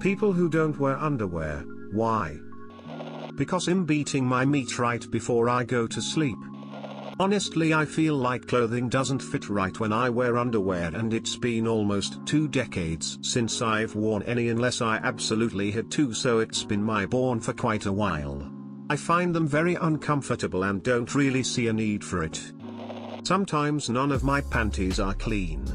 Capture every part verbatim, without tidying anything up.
People who don't wear underwear, why? Because I'm beating my meat right before I go to sleep. Honestly, I feel like clothing doesn't fit right when I wear underwear, and it's been almost two decades since I've worn any unless I absolutely had to, so it's been my born for quite a while. I find them very uncomfortable and don't really see a need for it. Sometimes none of my panties are clean.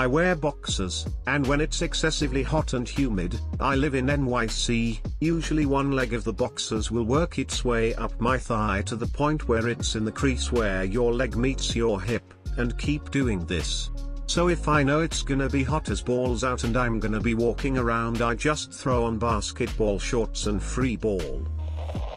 I wear boxers, and when it's excessively hot and humid, I live in N Y C, usually one leg of the boxers will work its way up my thigh to the point where it's in the crease where your leg meets your hip, and keep doing this. So if I know it's gonna be hot as balls out and I'm gonna be walking around, I just throw on basketball shorts and free ball.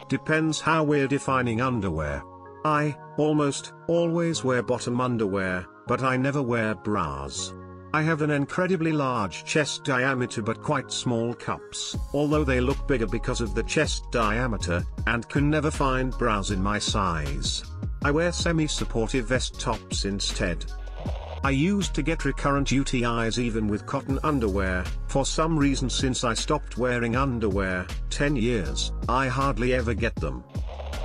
Depends how we're defining underwear. I, almost, always wear bottom underwear, but I never wear bras. I have an incredibly large chest diameter but quite small cups, although they look bigger because of the chest diameter, and can never find bras in my size. I wear semi-supportive vest tops instead. I used to get recurrent U T Is even with cotton underwear. For some reason, since I stopped wearing underwear, ten years, I hardly ever get them.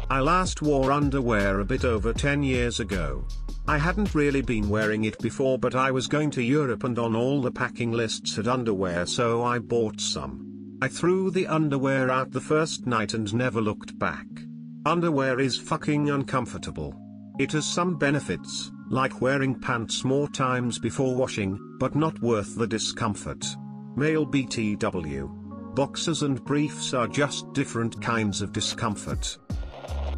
I last wore underwear a bit over ten years ago. I hadn't really been wearing it before, but I was going to Europe and on all the packing lists had underwear, so I bought some. I threw the underwear out the first night and never looked back. Underwear is fucking uncomfortable. It has some benefits, like wearing pants more times before washing, but not worth the discomfort. Male B T W. Boxers and briefs are just different kinds of discomfort.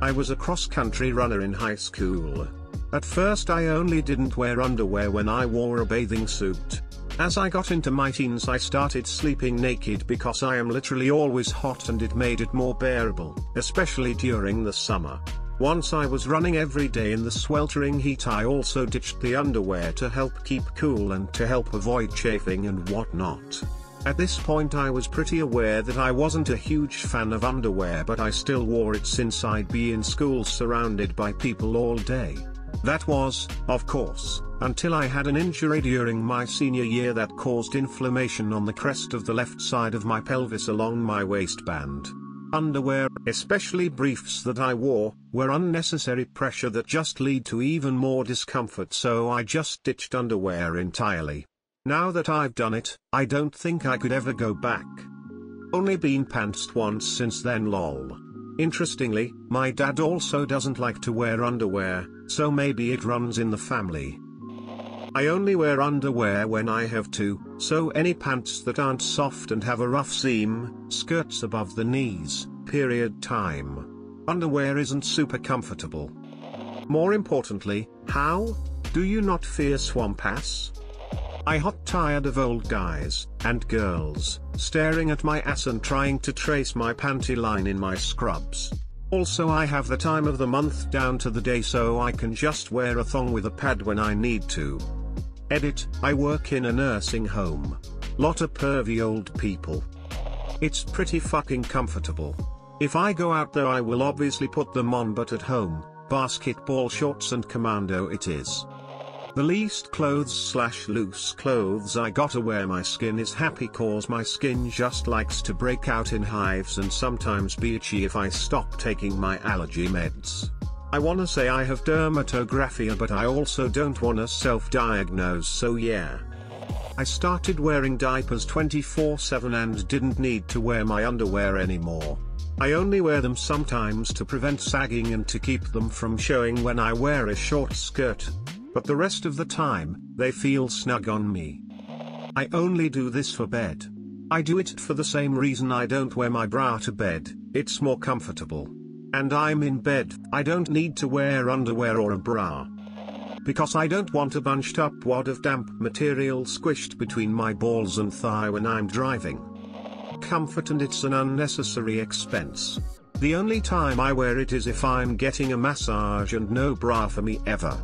I was a cross-country runner in high school. At first I only didn't wear underwear when I wore a bathing suit. As I got into my teens I started sleeping naked because I am literally always hot, and it made it more bearable, especially during the summer. Once I was running every day in the sweltering heat, I also ditched the underwear to help keep cool and to help avoid chafing and whatnot. At this point I was pretty aware that I wasn't a huge fan of underwear, but I still wore it since I'd be in school surrounded by people all day. That was, of course, until I had an injury during my senior year that caused inflammation on the crest of the left side of my pelvis along my waistband. Underwear, especially briefs that I wore, were unnecessary pressure that just lead to even more discomfort, so I just ditched underwear entirely. Now that I've done it, I don't think I could ever go back. Only been pantsed once since then, lol. Interestingly, my dad also doesn't like to wear underwear, so maybe it runs in the family. I only wear underwear when I have to, so any pants that aren't soft and have a rough seam, skirts above the knees, period time. Underwear isn't super comfortable. More importantly, how do you not fear swamp ass? I hot tired of old guys, and girls, staring at my ass and trying to trace my panty line in my scrubs. Also I have the time of the month down to the day, so I can just wear a thong with a pad when I need to. Edit, I work in a nursing home. Lot of pervy old people. It's pretty fucking comfortable. If I go out though I will obviously put them on, but at home, basketball shorts and commando it is. The least clothes slash loose clothes I gotta wear, my skin is happy cause my skin just likes to break out in hives and sometimes be itchy if I stop taking my allergy meds. I wanna say I have dermatographia, but I also don't wanna self-diagnose, so yeah. I started wearing diapers twenty-four seven and didn't need to wear my underwear anymore. I only wear them sometimes to prevent sagging and to keep them from showing when I wear a short skirt. But the rest of the time, they feel snug on me. I only do this for bed. I do it for the same reason I don't wear my bra to bed, it's more comfortable. And I'm in bed, I don't need to wear underwear or a bra. Because I don't want a bunched up wad of damp material squished between my balls and thigh when I'm driving. Comfort, and it's an unnecessary expense. The only time I wear it is if I'm getting a massage, and no bra for me ever.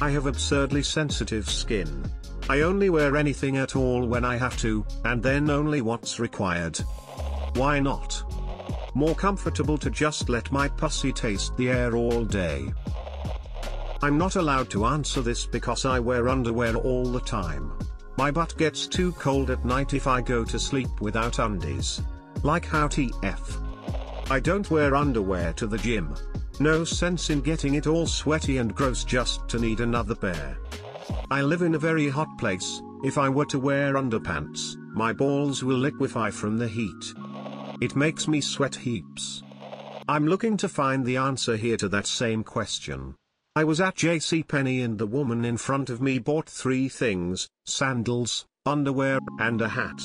I have absurdly sensitive skin. I only wear anything at all when I have to, and then only what's required. Why not? More comfortable to just let my pussy taste the air all day. I'm not allowed to answer this because I wear underwear all the time. My butt gets too cold at night if I go to sleep without undies. Like how T F. I don't wear underwear to the gym. No sense in getting it all sweaty and gross just to need another pair. I live in a very hot place. If I were to wear underpants, my balls will liquefy from the heat. It makes me sweat heaps. I'm looking to find the answer here to that same question. I was at JCPenney and the woman in front of me bought three things: sandals, underwear, and a hat.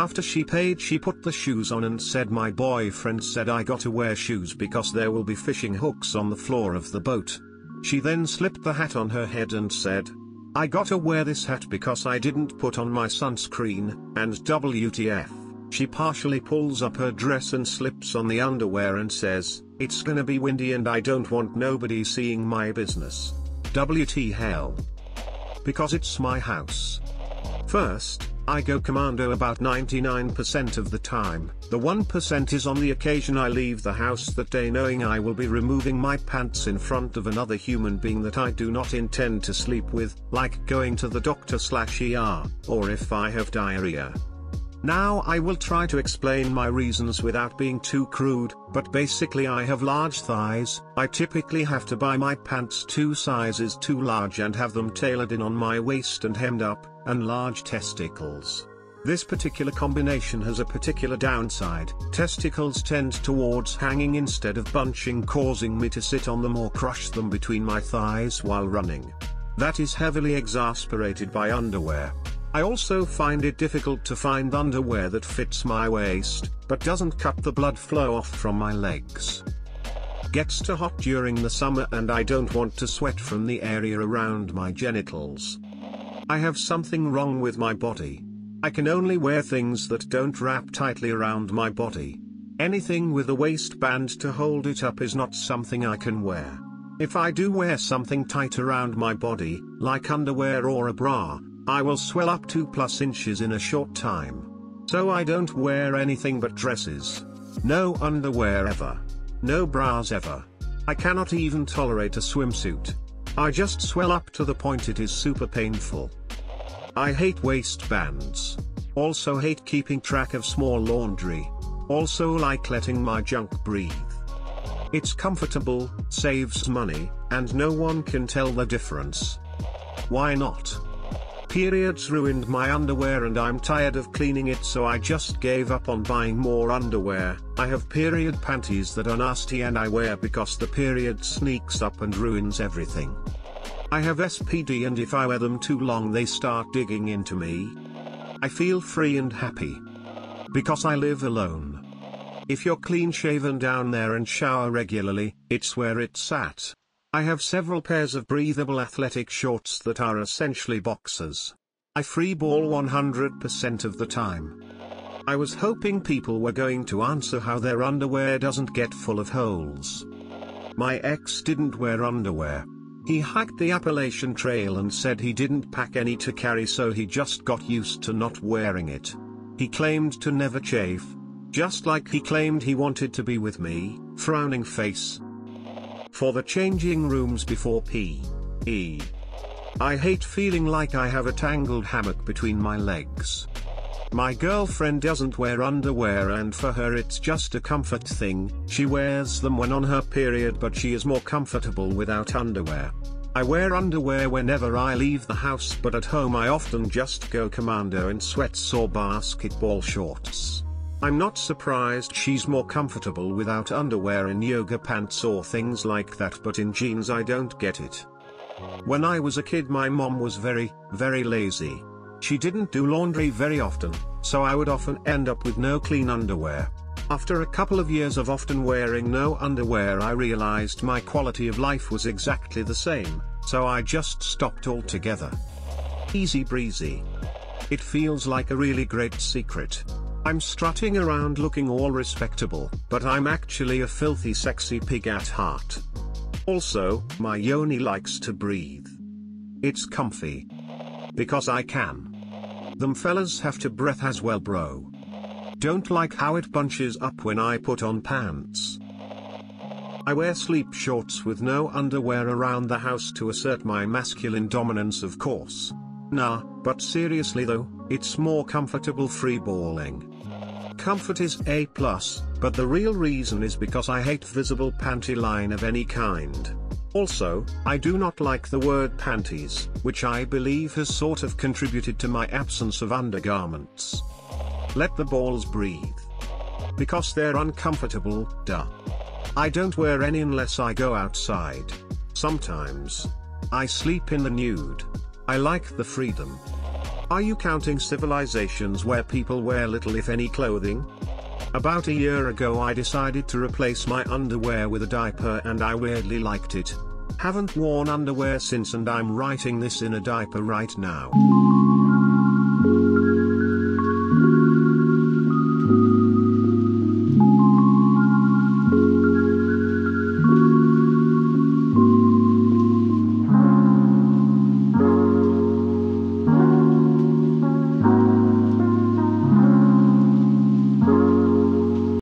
After she paid, she put the shoes on and said, "My boyfriend said I gotta wear shoes because there will be fishing hooks on the floor of the boat." She then slipped the hat on her head and said, "I gotta wear this hat because I didn't put on my sunscreen, and W T F." She partially pulls up her dress and slips on the underwear and says, "It's gonna be windy and I don't want nobody seeing my business. W T hell." Because it's my house. First, I go commando about ninety-nine percent of the time. The one percent is on the occasion I leave the house that day knowing I will be removing my pants in front of another human being that I do not intend to sleep with, like going to the doctor slash E R, or if I have diarrhea. Now I will try to explain my reasons without being too crude, but basically I have large thighs. I typically have to buy my pants two sizes too large and have them tailored in on my waist and hemmed up, and large testicles. This particular combination has a particular downside: testicles tend towards hanging instead of bunching, causing me to sit on them or crush them between my thighs while running. That is heavily exacerbated by underwear. I also find it difficult to find underwear that fits my waist, but doesn't cut the blood flow off from my legs. Gets too hot during the summer and I don't want to sweat from the area around my genitals. I have something wrong with my body. I can only wear things that don't wrap tightly around my body. Anything with a waistband to hold it up is not something I can wear. If I do wear something tight around my body, like underwear or a bra, I will swell up two plus inches in a short time. So I don't wear anything but dresses. No underwear ever. No bras ever. I cannot even tolerate a swimsuit. I just swell up to the point it is super painful. I hate waistbands. Also hate keeping track of small laundry. Also like letting my junk breathe. It's comfortable, saves money, and no one can tell the difference. Why not? Periods ruined my underwear and I'm tired of cleaning it, so I just gave up on buying more underwear. I have period panties that are nasty and I wear because the period sneaks up and ruins everything. I have S P D and if I wear them too long they start digging into me. I feel free and happy. Because I live alone. If you're clean shaven down there and shower regularly, it's where it's at. I have several pairs of breathable athletic shorts that are essentially boxers. I free ball one hundred percent of the time. I was hoping people were going to answer how their underwear doesn't get full of holes. My ex didn't wear underwear. He hiked the Appalachian Trail and said he didn't pack any to carry, so he just got used to not wearing it. He claimed to never chafe. Just like he claimed he wanted to be with me, frowning face. For the changing rooms before P E I hate feeling like I have a tangled hammock between my legs. My girlfriend doesn't wear underwear and for her it's just a comfort thing. She wears them when on her period, but she is more comfortable without underwear. I wear underwear whenever I leave the house, but at home I often just go commando in sweats or basketball shorts. I'm not surprised she's more comfortable without underwear, in yoga pants or things like that, but in jeans I don't get it. When I was a kid my mom was very, very lazy. She didn't do laundry very often, so I would often end up with no clean underwear. After a couple of years of often wearing no underwear I realized my quality of life was exactly the same, so I just stopped altogether. Easy breezy. It feels like a really great secret. I'm strutting around looking all respectable, but I'm actually a filthy sexy pig at heart. Also, my yoni likes to breathe. It's comfy. Because I can. Them fellas have to breath as well, bro. Don't like how it bunches up when I put on pants. I wear sleep shorts with no underwear around the house to assert my masculine dominance, of course. Nah, But seriously though, it's more comfortable free balling. Comfort is A plus, but the real reason is because I hate visible panty line of any kind. Also, I do not like the word panties, which I believe has sort of contributed to my absence of undergarments. Let the balls breathe. Because they're uncomfortable, duh. I don't wear any unless I go outside. Sometimes. I sleep in the nude. I like the freedom. Are you counting civilizations where people wear little if any clothing? About a year ago I decided to replace my underwear with a diaper and I weirdly liked it. Haven't worn underwear since and I'm writing this in a diaper right now.